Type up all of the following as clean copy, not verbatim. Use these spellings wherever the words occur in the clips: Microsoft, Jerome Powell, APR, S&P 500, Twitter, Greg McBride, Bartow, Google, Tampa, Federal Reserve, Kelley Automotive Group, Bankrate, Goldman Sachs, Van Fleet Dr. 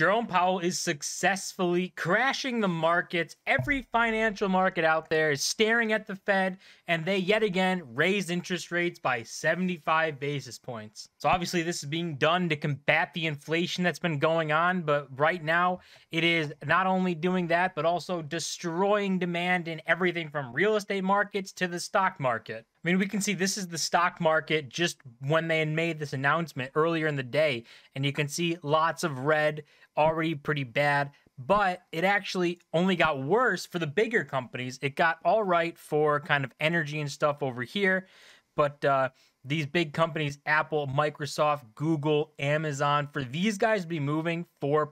Jerome Powell is successfully crashing the markets. Every financial market out there is staring at the Fed, and they yet again raised interest rates by 75 basis points. So obviously this is being done to combat the inflation that's been going on, but right now it is not only doing that, but also destroying demand in everything from real estate markets to the stock market. I mean, we can see this is the stock market just when they had made this announcement earlier in the day, and you can see lots of red, already pretty bad, but it actually only got worse for the bigger companies. It got all right for kind of energy and stuff over here, but these big companies, Apple, Microsoft, Google, Amazon, for these guys to be moving 4%,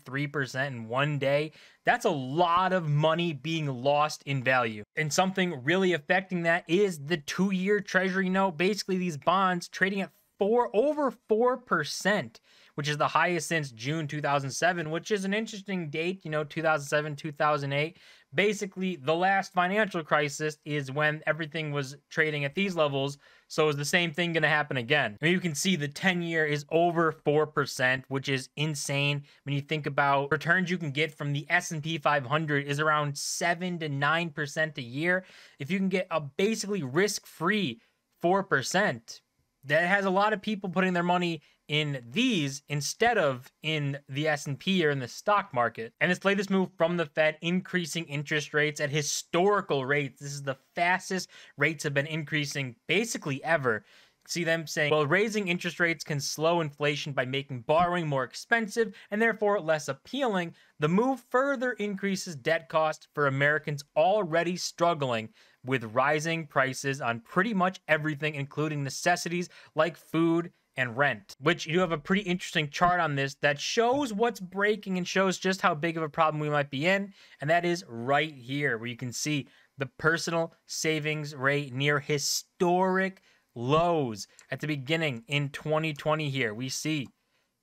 3% in one day, that's a lot of money being lost in value. And something really affecting that is the two-year treasury note, basically these bonds trading at over 4%, which is the highest since June 2007, which is an interesting date, you know, 2007, 2008. Basically, the last financial crisis is when everything was trading at these levels. So is the same thing going to happen again? I mean, you can see the 10-year is over 4%, which is insane. When you think about returns you can get from the S&P 500 is around 7 to 9% a year. If you can get a basically risk-free 4%, that has a lot of people putting their money in these instead of in the S&P or in the stock market. And this latest move from the Fed, increasing interest rates at historical rates. This is the fastest rates have been increasing basically ever. See them saying, well, raising interest rates can slow inflation by making borrowing more expensive and therefore less appealing. The move further increases debt costs for Americans already struggling with rising prices on pretty much everything, including necessities like food and rent, which you have a pretty interesting chart on this that shows what's breaking and shows just how big of a problem we might be in. And that is right here, where you can see the personal savings rate near historic lows at the beginning in 2020. Here we see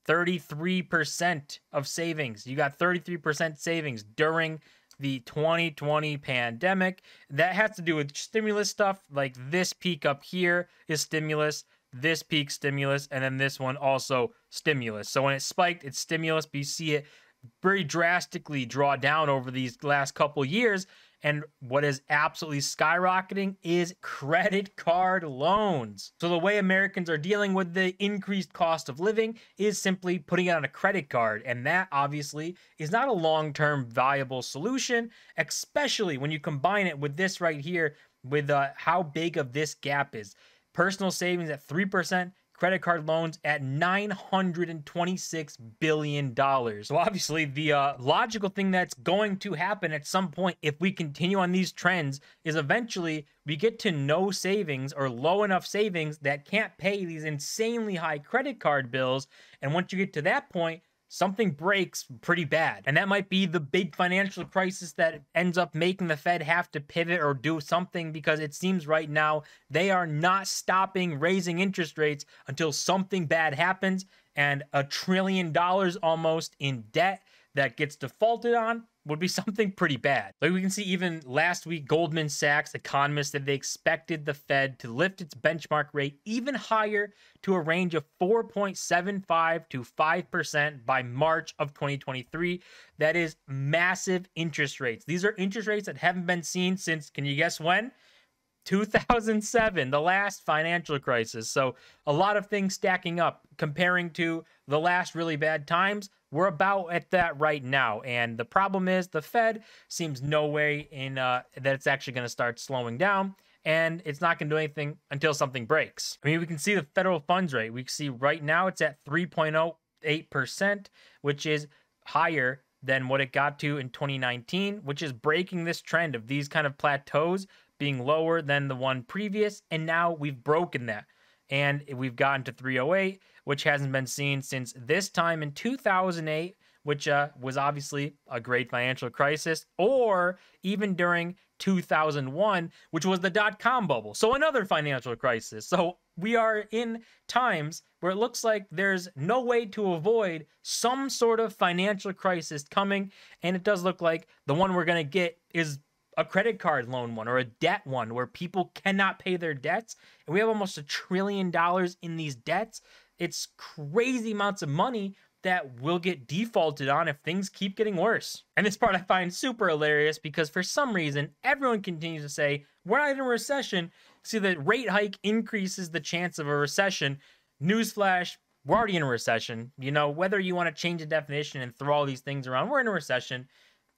33% of savings. You got 33% savings during the 2020 pandemic. That has to do with stimulus stuff. Like this peak up here is stimulus, this peak stimulus, and then this one also stimulus. So when it spiked, it's stimulus, but you see it very drastically draw down over these last couple years. And what is absolutely skyrocketing is credit card loans. So the way Americans are dealing with the increased cost of living is simply putting it on a credit card. And that obviously is not a long-term viable solution, especially when you combine it with this right here, with how big of this gap is. Personal savings at 3%, credit card loans at $926 billion. So obviously the logical thing that's going to happen at some point, if we continue on these trends, is eventually we get to no savings or low enough savings that can't pay these insanely high credit card bills. And once you get to that point, something breaks pretty bad. And that might be the big financial crisis that ends up making the Fed have to pivot or do something, because it seems right now they are not stopping raising interest rates until something bad happens. And $1 trillion almost in debt that gets defaulted on would be something pretty bad. Like we can see even last week, Goldman Sachs economists said they expected the Fed to lift its benchmark rate even higher to a range of 4.75 to 5% by March of 2023. That is massive interest rates. These are interest rates that haven't been seen since, can you guess when? 2007, the last financial crisis. So a lot of things stacking up comparing to the last really bad times. We're about at that right now. And the problem is the Fed seems no way in that it's actually going to start slowing down, and it's not going to do anything until something breaks. I mean, we can see the federal funds rate. We can see right now it's at 3.08%, which is higher than what it got to in 2019, which is breaking this trend of these kind of plateaus being lower than the one previous. And now we've broken that. And we've gotten to 3.08, which hasn't been seen since this time in 2008, which was obviously a great financial crisis, or even during 2001, which was the dot-com bubble. So another financial crisis. So we are in times where it looks like there's no way to avoid some sort of financial crisis coming. And it does look like the one we're going to get is a credit card loan one, or a debt one, where people cannot pay their debts. And we have almost $1 trillion in these debts. It's crazy amounts of money that will get defaulted on if things keep getting worse. And this part I find super hilarious because for some reason, everyone continues to say, we're not in a recession. See, the rate hike increases the chance of a recession. Newsflash, we're already in a recession. You know, whether you want to change the definition and throw all these things around, we're in a recession.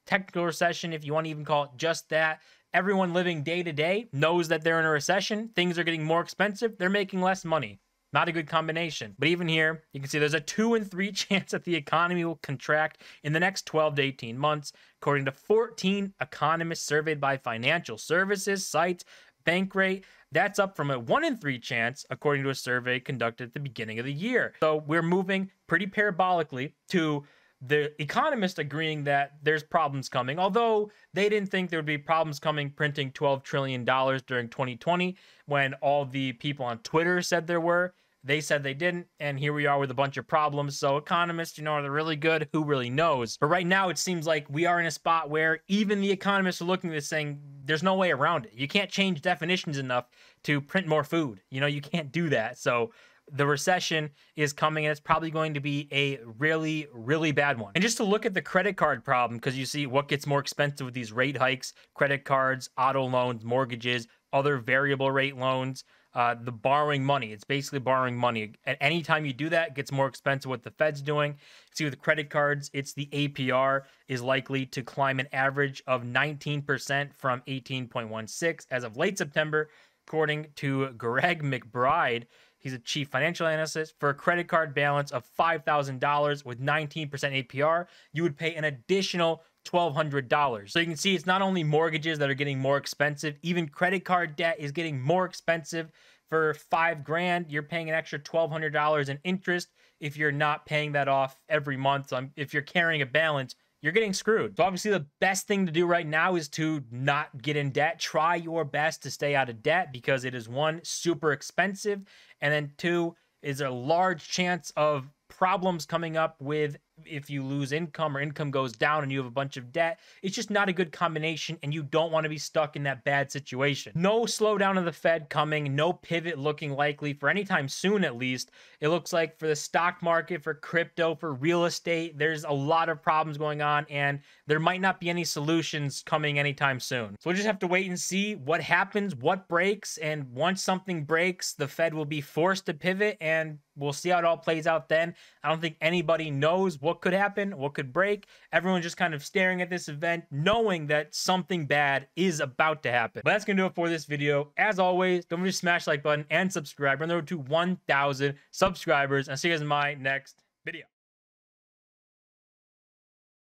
Technical recession, if you want to even call it just that. Everyone living day to day knows that they're in a recession. Things are getting more expensive. They're making less money. Not a good combination. But even here, you can see there's a 2 in 3 chance that the economy will contract in the next 12 to 18 months, according to 14 economists surveyed by financial services sites, Bankrate. That's up from a 1 in 3 chance, according to a survey conducted at the beginning of the year. So we're moving pretty parabolically to the economists agreeing that there's problems coming, although they didn't think there would be problems coming printing $12 trillion during 2020 when all the people on Twitter said there were. They said they didn't, and here we are with a bunch of problems. So economists, you know, are they really good? Who really knows? But right now, it seems like we are in a spot where even the economists are looking at this saying, there's no way around it. You can't change definitions enough to print more food. You know, you can't do that. So the recession is coming, and it's probably going to be a really, really bad one. And just to look at the credit card problem, because you see what gets more expensive with these rate hikes: credit cards, auto loans, mortgages, other variable rate loans, the borrowing money. It's basically borrowing money. At any time you do that, it gets more expensive what the Fed's doing. See, with credit cards, it's the APR is likely to climb an average of 19% from 18.16 as of late September, according to Greg McBride. He's a chief financial analyst. For a credit card balance of $5,000 with 19% APR, you would pay an additional $1,200. So you can see it's not only mortgages that are getting more expensive, even credit card debt is getting more expensive. For $5,000, you're paying an extra $1,200 in interest if you're not paying that off every month. So if you're carrying a balance, you're getting screwed. So obviously the best thing to do right now is to not get in debt. Try your best to stay out of debt because it is, one, super expensive, and then two, is a large chance of problems coming up with if you lose income or income goes down and you have a bunch of debt. It's just not a good combination, and you don't want to be stuck in that bad situation. No slowdown of the Fed coming, no pivot looking likely for any time soon, at least. It looks like for the stock market, for crypto, for real estate, there's a lot of problems going on, and there might not be any solutions coming anytime soon. So we'll just have to wait and see what happens, what breaks, and once something breaks, the Fed will be forced to pivot, and we'll see how it all plays out then. I don't think anybody knows what could happen, what could break. Everyone's just kind of staring at this event, knowing that something bad is about to happen. But that's going to do it for this video. As always, don't forget to smash the like button and subscribe. We're on the road to 1,000 subscribers. I'll see you guys in my next video.